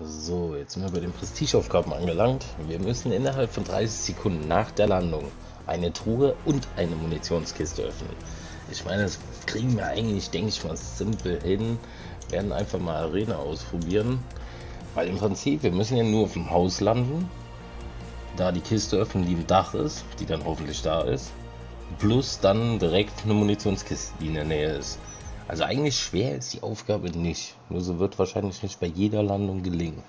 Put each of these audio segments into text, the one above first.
So, jetzt sind wir bei den Prestigeaufgaben angelangt. Wir müssen innerhalb von 30 Sekunden nach der Landung eine Truhe und eine Munitionskiste öffnen. Ich meine, das kriegen wir eigentlich, denke ich mal, simpel hin. Wir werden einfach mal Arena ausprobieren. Weil im Prinzip, wir müssen ja nur auf dem Haus landen. Da die Kiste öffnen, die im Dach ist, die dann hoffentlich da ist. Plus dann direkt eine Munitionskiste, die in der Nähe ist. Also eigentlich schwer ist die Aufgabe nicht. Nur so wird wahrscheinlich nicht bei jeder Landung gelingen.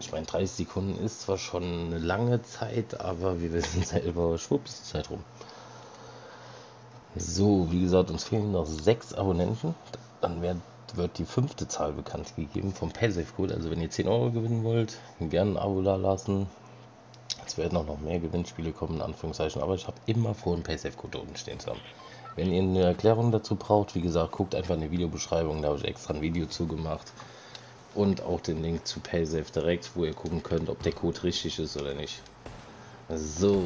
Ich meine, 30 Sekunden ist zwar schon eine lange Zeit, aber wir wissen selber, schwupps, die Zeit rum. So, wie gesagt, uns fehlen noch 6 Abonnenten. Dann wird die 5. Zahl bekannt gegeben vom Paysafe-Code. Also wenn ihr 10 Euro gewinnen wollt, gerne ein Abo da lassen. Es werden auch noch mehr Gewinnspiele kommen, in Anführungszeichen. Aber ich habe immer vor, einen Paysafe-Code unten stehen zu haben. Wenn ihr eine Erklärung dazu braucht, wie gesagt, guckt einfach in die Videobeschreibung, da habe ich extra ein Video zugemacht. Und auch den Link zu Paysafe direkt, wo ihr gucken könnt, ob der Code richtig ist oder nicht. So,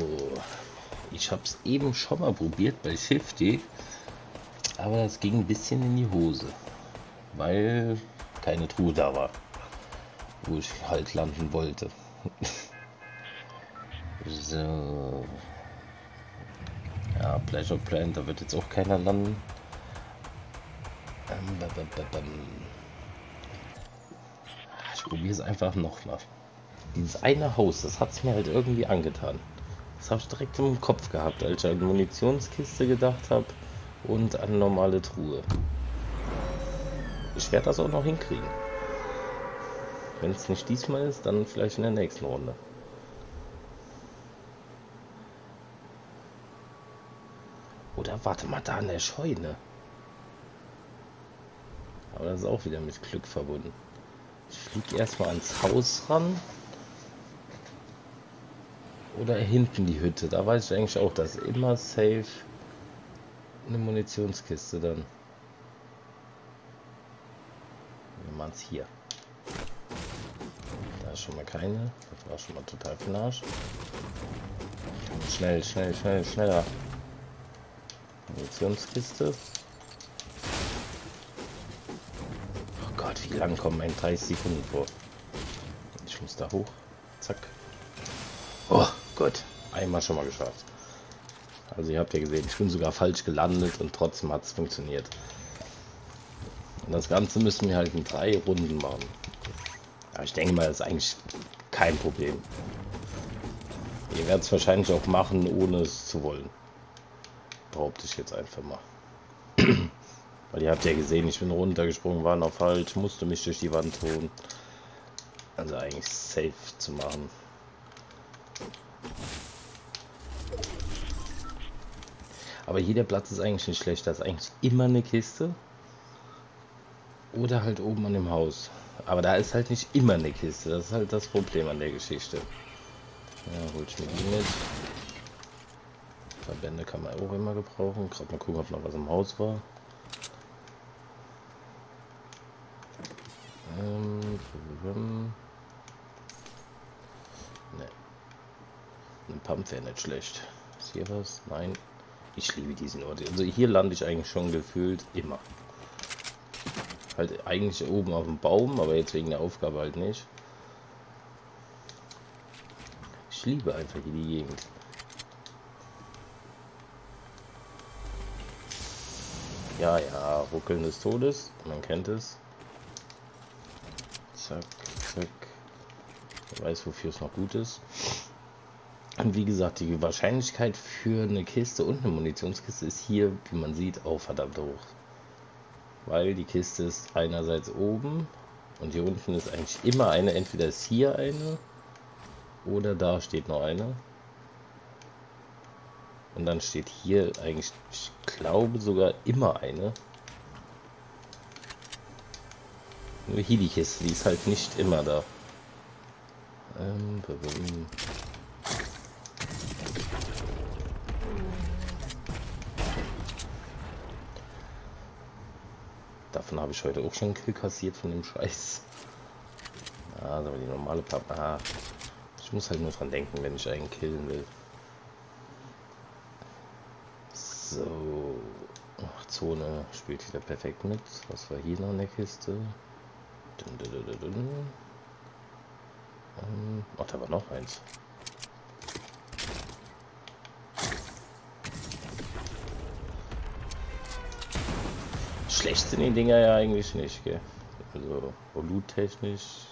ich habe es eben schon mal probiert bei Shifty, aber es ging ein bisschen in die Hose, weil keine Truhe da war, wo ich halt landen wollte. So. Ja, Pleasure Plan, da wird jetzt auch keiner landen. Ich probiere es einfach nochmal. Dieses eine Haus, das hat es mir halt irgendwie angetan. Das habe ich direkt im Kopf gehabt, als ich an Munitionskiste gedacht habe und an normale Truhe. Ich werde das auch noch hinkriegen. Wenn es nicht diesmal ist, dann vielleicht in der nächsten Runde. Oder warte mal, da in der Scheune. Aber das ist auch wieder mit Glück verbunden. Ich fliege erstmal ans Haus ran. Oder hinten die Hütte. Da weiß ich eigentlich auch, dass immer safe eine Munitionskiste dann. Wir machen es hier. Da ist schon mal keine. Das war schon mal total für den Arsch. Schnell, schnell, schnell, schneller. Munitionskiste. Oh Gott, wie lang kommen eigentlich 30 Sekunden vor? Ich muss da hoch. Zack. Oh Gott, einmal schon mal geschafft. Also ihr habt ja gesehen, ich bin sogar falsch gelandet und trotzdem hat es funktioniert. Und das Ganze müssen wir halt in 3 Runden machen. Aber ich denke mal, das ist eigentlich kein Problem. Ihr werdet es wahrscheinlich auch machen, ohne es zu wollen. Behaupte ich jetzt einfach mal. Weil ihr habt ja gesehen, ich bin runtergesprungen, war noch falsch, musste mich durch die Wand holen. Also eigentlich safe zu machen. Aber jeder Platz ist eigentlich nicht schlecht. Da ist eigentlich immer eine Kiste. Oder halt oben an dem Haus. Aber da ist halt nicht immer eine Kiste. Das ist halt das Problem an der Geschichte. Ja, hol ich mir die mit. Verbände kann man auch immer gebrauchen. Gerade mal gucken, ob noch was im Haus war. Ne. Ein Pump wäre nicht schlecht. Ist hier was? Nein. Ich liebe diesen Ort. Also hier lande ich eigentlich schon gefühlt immer. Halt eigentlich oben auf dem Baum, aber jetzt wegen der Aufgabe halt nicht. Ich liebe einfach hier die Gegend. Ja, ja, Ruckeln des Todes, man kennt es. Zack, zack. Ich weiß, wofür es noch gut ist. Und wie gesagt, die Wahrscheinlichkeit für eine Kiste und eine Munitionskiste ist hier, wie man sieht, auch verdammt hoch. Weil die Kiste ist einerseits oben und hier unten ist eigentlich immer eine. Entweder ist hier eine oder da steht noch eine. Und dann steht hier eigentlich, ich glaube sogar immer eine. Nur hier die Kiste, die ist halt nicht immer da. Davon habe ich heute auch schon einen Kill kassiert von dem Scheiß. Ah, da war die normale Pappe. Ah, ich muss halt nur dran denken, wenn ich einen killen will. So, ach, Zone spielt wieder perfekt mit. Was war hier noch in der Kiste? Ach, da war noch eins. Schlecht sind die Dinger ja eigentlich nicht, gell? Also voluttechnisch.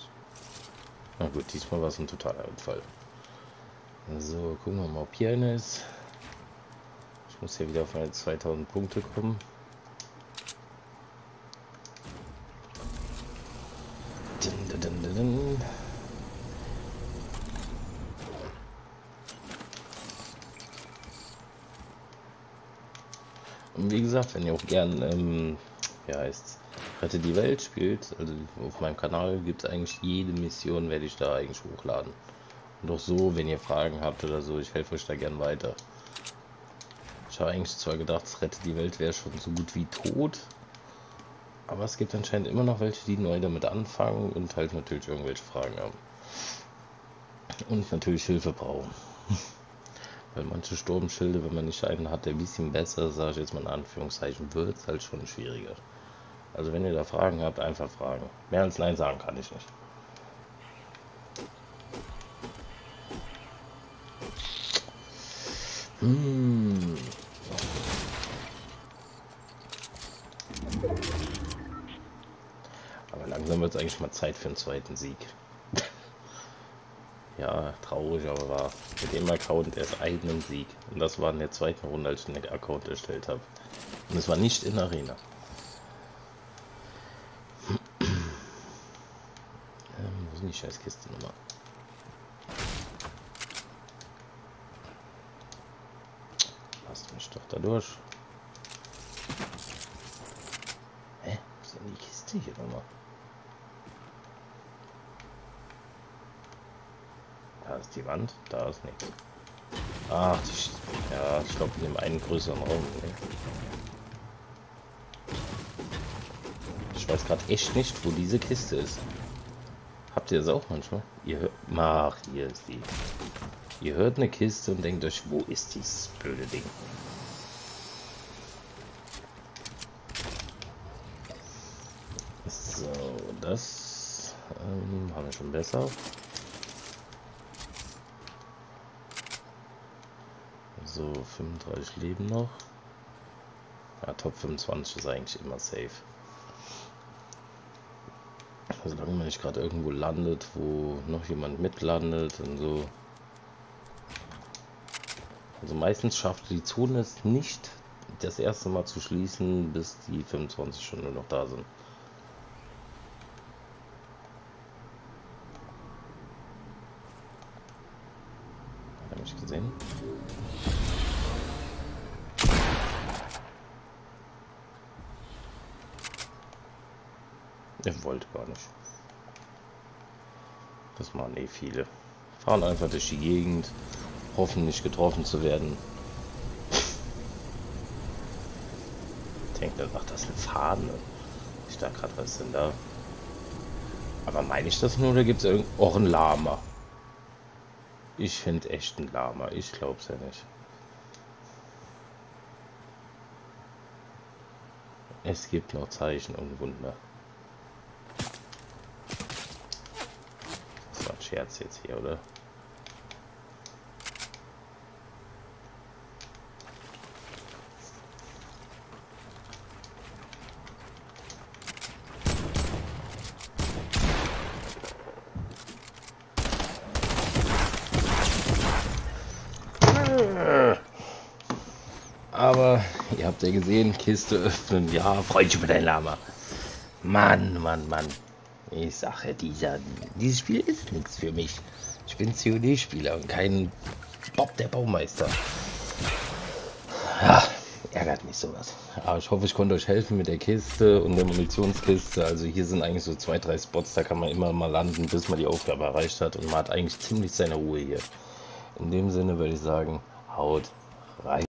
Na gut, diesmal war es ein totaler Unfall. So, gucken wir mal, ob hier einer ist. Ich muss ja wieder auf meine 2000 Punkte kommen. Und wie gesagt, wenn ihr auch gern ja, heißt Rette die Welt spielt, also auf meinem Kanal gibt es eigentlich jede Mission, werde ich da eigentlich hochladen. Und auch so, wenn ihr Fragen habt oder so, ich helfe euch da gern weiter. Ich habe eigentlich zwar gedacht, Rette die Welt wäre schon so gut wie tot, aber es gibt anscheinend immer noch welche, die neu damit anfangen und halt natürlich irgendwelche Fragen haben. Und natürlich Hilfe brauchen. Weil manche Sturmschilde, wenn man nicht einen hat, der ein bisschen besser, sage ich jetzt mal in Anführungszeichen, wird es halt schon schwieriger. Also wenn ihr da Fragen habt, einfach fragen. Mehr als Nein sagen kann ich nicht. Hm. Aber langsam wird es eigentlich mal Zeit für einen zweiten Sieg. Ja, traurig, aber wahr. Mit dem Account erst einen Sieg. Und das war in der zweiten Runde, als ich den Account erstellt habe. Und es war nicht in Arena. Wo sind die Scheißkiste nochmal? Lasst mich doch da durch. Hä? Wo ist denn die Kiste hier nochmal? Da ist die Wand, da ist nichts. Ach, ja, ich glaube in dem einen größeren Raum. Ne? Ich weiß gerade echt nicht, wo diese Kiste ist. Habt ihr das auch manchmal? Ihr hört, ach, hier ist die. Ihr hört eine Kiste und denkt euch, wo ist dieses blöde Ding? So, das haben wir schon besser. So, 35 Leben noch. Ja, Top 25 ist eigentlich immer safe. Solange man nicht gerade irgendwo landet, wo noch jemand mitlandet und so. Also meistens schafft die Zone es nicht, das erste Mal zu schließen, bis die 25 schon nur noch da sind. Hat er mich gesehen? Ich wollte gar nicht. Das machen eh viele. Fahren einfach durch die Gegend, hoffen nicht getroffen zu werden. Denkt dann, ach, das ist eine Fahne. Ich dachte gerade, was ist denn da? Aber meine ich das nur, oder gibt es auch ein Lama? Ich finde echt ein Lama. Ich glaube es ja nicht. Es gibt noch Zeichen und Wunder. Scherz jetzt hier, oder? Aber ihr habt ja gesehen, Kiste öffnen. Ja, freu dich über dein Lama. Mann, Mann, Mann. Ich sage, dieses Spiel ist nichts für mich. Ich bin COD-Spieler und kein Bob der Baumeister. Ach, ärgert mich sowas. Aber ich hoffe, ich konnte euch helfen mit der Kiste und der Munitionskiste. Also hier sind eigentlich so 2-3 Spots, da kann man immer mal landen, bis man die Aufgabe erreicht hat. Und man hat eigentlich ziemlich seine Ruhe hier. In dem Sinne würde ich sagen, haut rein.